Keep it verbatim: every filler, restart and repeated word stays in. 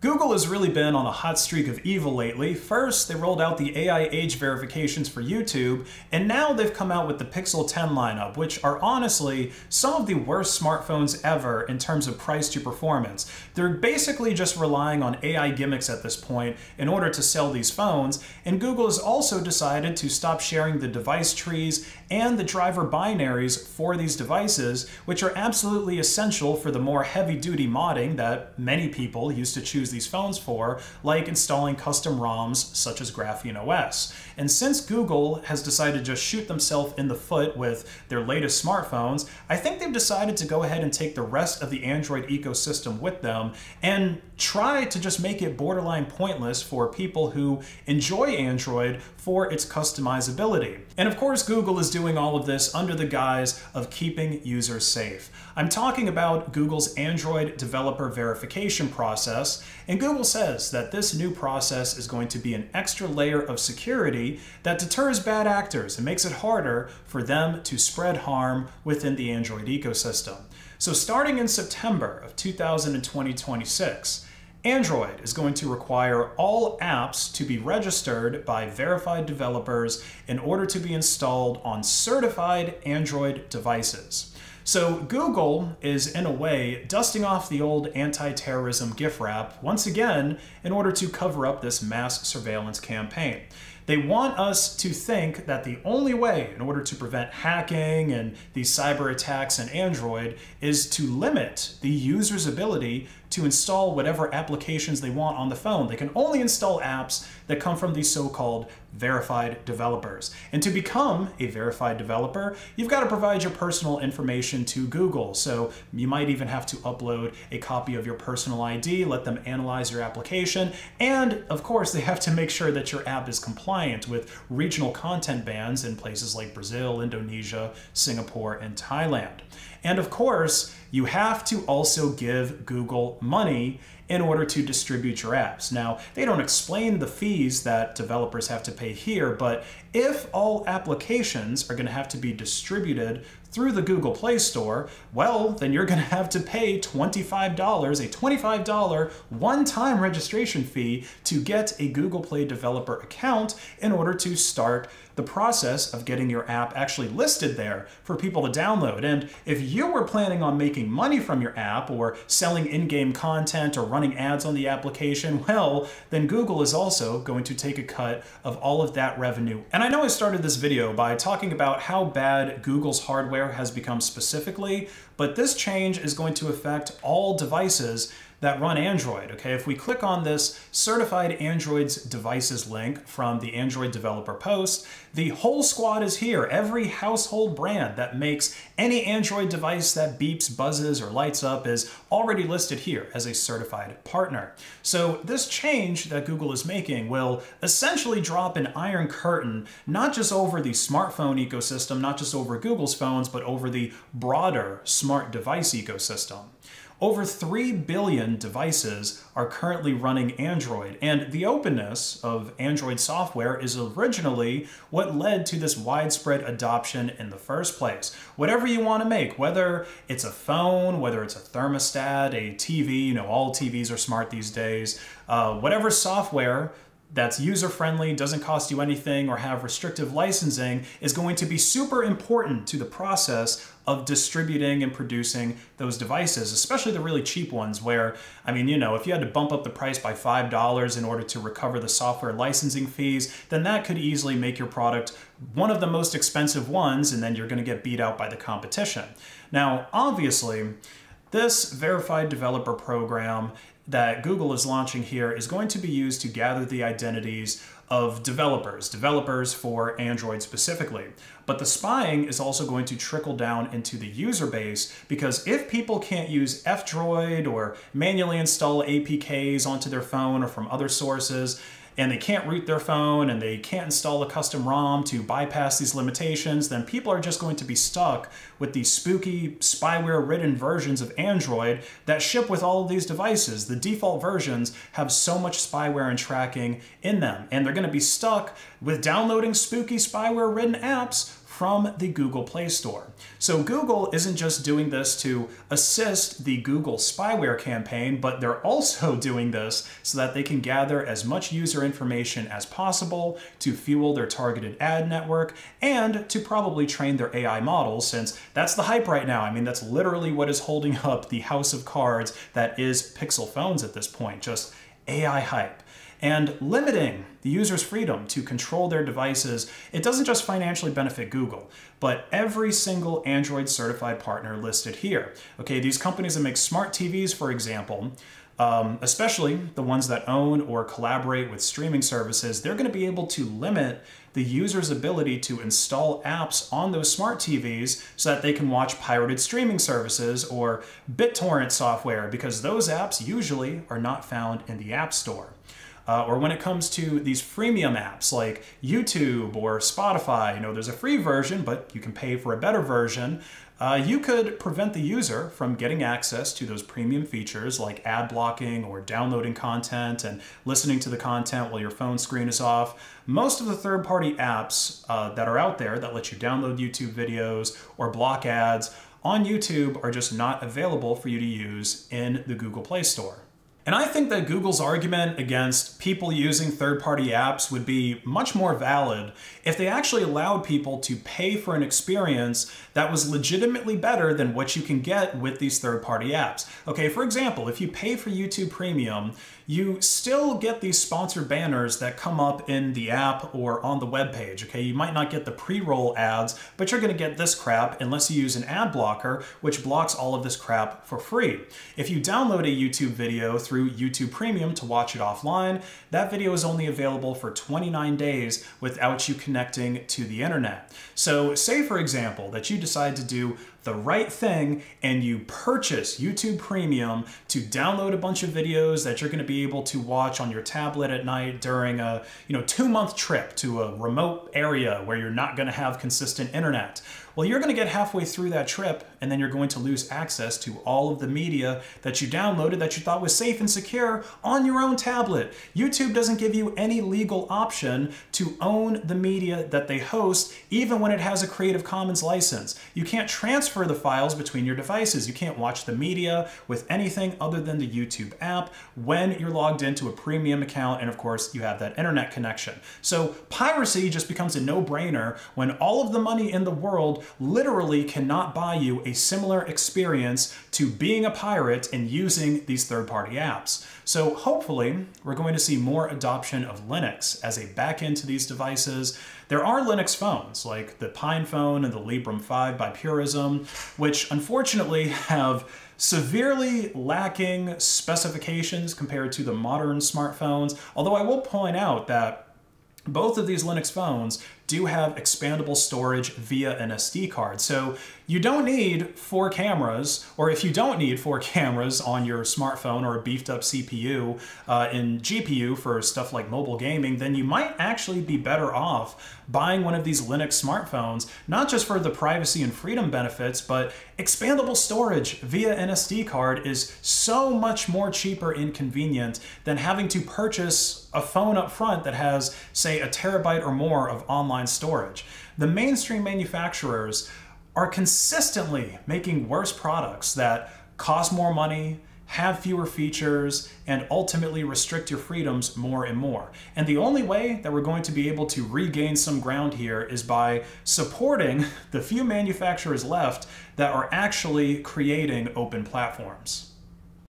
Google has really been on a hot streak of evil lately. First, they rolled out the A I age verifications for YouTube, and now they've come out with the Pixel ten lineup, which are honestly some of the worst smartphones ever in terms of price to performance. They're basically just relying on A I gimmicks at this point in order to sell these phones, and Google has also decided to stop sharing the device trees and the driver binaries for these devices, which are absolutely essential for the more heavy-duty modding that many people used to choose these phones for, like installing custom ROMs such as Graphene O S. And since Google has decided to just shoot themselves in the foot with their latest smartphones, I think they've decided to go ahead and take the rest of the Android ecosystem with them and try to just make it borderline pointless for people who enjoy Android for its customizability. And of course, Google is doing all of this under the guise of keeping users safe. I'm talking about Google's Android developer verification process, and Google says that this new process is going to be an extra layer of security that deters bad actors and makes it harder for them to spread harm within the Android ecosystem. So starting in September of two thousand twenty-six, Android is going to require all apps to be registered by verified developers in order to be installed on certified Android devices. So Google is, in a way, dusting off the old anti-terrorism gift wrap once again in order to cover up this mass surveillance campaign. They want us to think that the only way in order to prevent hacking and these cyber attacks in Android is to limit the user's ability to install whatever applications they want on the phone. They can only install apps that come from these so-called verified developers. And to become a verified developer, you've got to provide your personal information to Google. So you might even have to upload a copy of your personal I D, let them analyze your application, and of course they have to make sure that your app is compliant with regional content bans in places like Brazil, Indonesia, Singapore, and Thailand. And of course, you have to also give Google money in order to distribute your apps. Now, they don't explain the fees that developers have to pay here, but if all applications are going to have to be distributed through the Google Play Store, well, then you're going to have to pay twenty-five dollars, a twenty-five dollar one-time registration fee to get a Google Play developer account in order to start the process of getting your app actually listed there for people to download. And if you were planning on making money from your app or selling in-game content or running ads on the application, well, then Google is also going to take a cut of all of that revenue. And I know I started this video by talking about how bad Google's hardware has become specifically, but this change is going to affect all devices that run Android, okay? If we click on this Certified Android's Devices link from the Android developer post, the whole squad is here. Every household brand that makes any Android device that beeps, buzzes, or lights up is already listed here as a certified partner. So this change that Google is making will essentially drop an iron curtain, not just over the smartphone ecosystem, not just over Google's phones, but over the broader smart device ecosystem. Over three billion devices are currently running Android, and the openness of Android software is originally what led to this widespread adoption in the first place. Whatever you want to make, whether it's a phone, whether it's a thermostat, a T V, you know, all T Vs are smart these days, uh, whatever software that's user-friendly, doesn't cost you anything, or have restrictive licensing is going to be super important to the process of distributing and producing those devices, especially the really cheap ones where, I mean, you know, if you had to bump up the price by five dollars in order to recover the software licensing fees, then that could easily make your product one of the most expensive ones, and then you're gonna get beat out by the competition. Now, obviously, this verified developer program that Google is launching here is going to be used to gather the identities of developers, developers for Android specifically. But the spying is also going to trickle down into the user base, because if people can't use F-Droid or manually install A P Ks onto their phone or from other sources, and they can't root their phone and they can't install a custom ROM to bypass these limitations, then people are just going to be stuck with these spooky spyware-ridden versions of Android that ship with all of these devices. The default versions have so much spyware and tracking in them, and they're going to be stuck with downloading spooky spyware-ridden apps from the Google Play Store. So Google isn't just doing this to assist the Google spyware campaign, but they're also doing this so that they can gather as much user information as possible to fuel their targeted ad network and to probably train their A I models, since that's the hype right now. I mean, that's literally what is holding up the house of cards that is Pixel phones at this point, just A I hype. And limiting the user's freedom to control their devices, it doesn't just financially benefit Google, but every single Android certified partner listed here. Okay, these companies that make smart T Vs, for example, um, especially the ones that own or collaborate with streaming services, they're gonna be able to limit the user's ability to install apps on those smart T Vs so that they can watch pirated streaming services or BitTorrent software, because those apps usually are not found in the App Store. Uh, or when it comes to these freemium apps like YouTube or Spotify, you know, there's a free version, but you can pay for a better version. Uh, you could prevent the user from getting access to those premium features like ad blocking or downloading content and listening to the content while your phone screen is off. Most of the third-party apps uh, that are out there that let you download YouTube videos or block ads on YouTube are just not available for you to use in the Google Play Store. And I think that Google's argument against people using third-party apps would be much more valid if they actually allowed people to pay for an experience that was legitimately better than what you can get with these third-party apps. Okay, for example, if you pay for YouTube Premium, you still get these sponsored banners that come up in the app or on the web page. Okay, you might not get the pre-roll ads, but you're gonna get this crap unless you use an ad blocker, which blocks all of this crap for free. If you download a YouTube video through YouTube Premium to watch it offline, that video is only available for twenty-nine days without you connecting to the internet. So say, for example, that you decide to do the right thing and you purchase YouTube Premium to download a bunch of videos that you're going to be able to watch on your tablet at night during a, you know, two-month trip to a remote area where you're not going to have consistent internet. Well, you're going to get halfway through that trip and then you're going to lose access to all of the media that you downloaded that you thought was safe and secure on your own tablet. YouTube doesn't give you any legal option to own the media that they host, even when it has a Creative Commons license. You can't transfer the files between your devices. You can't watch the media with anything other than the YouTube app when you're logged into a premium account, and of course you have that internet connection. So piracy just becomes a no-brainer when all of the money in the world literally cannot buy you a similar experience to being a pirate and using these third-party apps. So hopefully we're going to see more adoption of Linux as a back-end to these devices. There are Linux phones like the PinePhone and the Librem five by Purism, which unfortunately have severely lacking specifications compared to the modern smartphones. Although I will point out that both of these Linux phones do have expandable storage via an S D card. So you don't need four cameras, or if you don't need four cameras on your smartphone or a beefed up C P U uh, and G P U for stuff like mobile gaming, then you might actually be better off buying one of these Linux smartphones, not just for the privacy and freedom benefits, but expandable storage via an S D card is so much more cheaper and convenient than having to purchase a phone up front that has, say, a terabyte or more of online storage. The mainstream manufacturers are consistently making worse products that cost more money, have fewer features, and ultimately restrict your freedoms more and more. And the only way that we're going to be able to regain some ground here is by supporting the few manufacturers left that are actually creating open platforms.